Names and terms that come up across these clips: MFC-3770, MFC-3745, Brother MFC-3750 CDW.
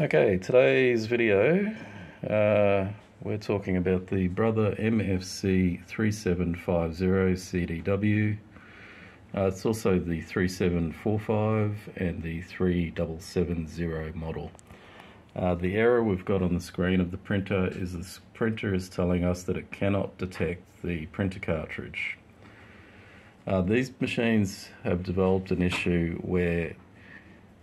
Okay, today's video we're talking about the Brother MFC-3750 CDW. It's also the 3745 and the 3770 model. The error we've got on the screen of the printer is this printer is telling us that it cannot detect the printer cartridge. These machines have developed an issue where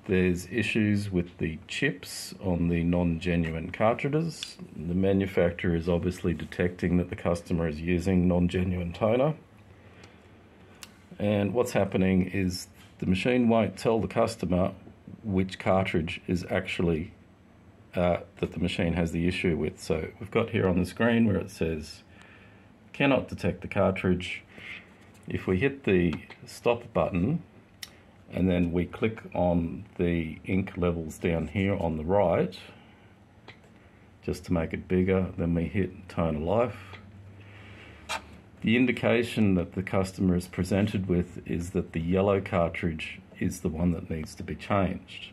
there's issues with the chips on the non-genuine cartridges. The manufacturer is obviously detecting that the customer is using non-genuine toner. And what's happening is the machine won't tell the customer which cartridge is actually that the machine has the issue with. So we've got here on the screen where it says, cannot detect the cartridge. If we hit the stop button, and then we click on the ink levels down here on the right just to make it bigger, then we hit Toner Life. The indication that the customer is presented with is that the yellow cartridge is the one that needs to be changed.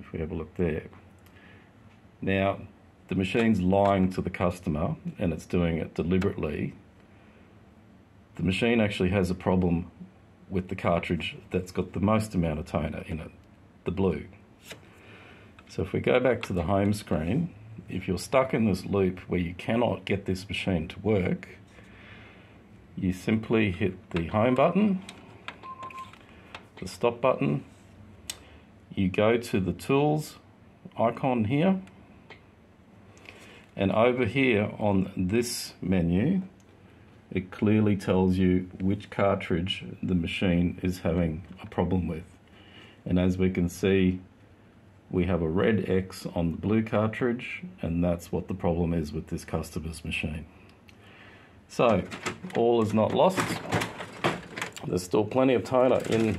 If we have a look there. Now, the machine's lying to the customer and it's doing it deliberately. The machine actually has a problem with the cartridge that's got the most amount of toner in it, the blue. So if we go back to the home screen, if you're stuck in this loop where you cannot get this machine to work, you simply hit the home button, the stop button, you go to the tools icon here, and over here on this menu, it clearly tells you which cartridge the machine is having a problem with. And as we can see, we have a red X on the blue cartridge, and that's what the problem is with this customer's machine. So, all is not lost. There's still plenty of toner in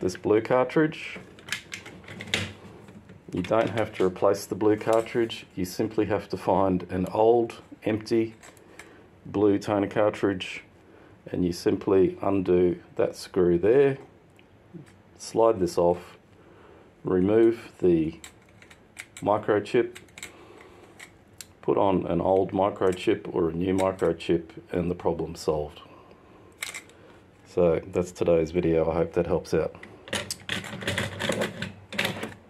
this blue cartridge. You don't have to replace the blue cartridge, you simply have to find an old empty blue toner cartridge, and you simply undo that screw there, slide this off, remove the microchip, put on an old microchip or a new microchip, and the problem solved. So that's today's video. I hope that helps out.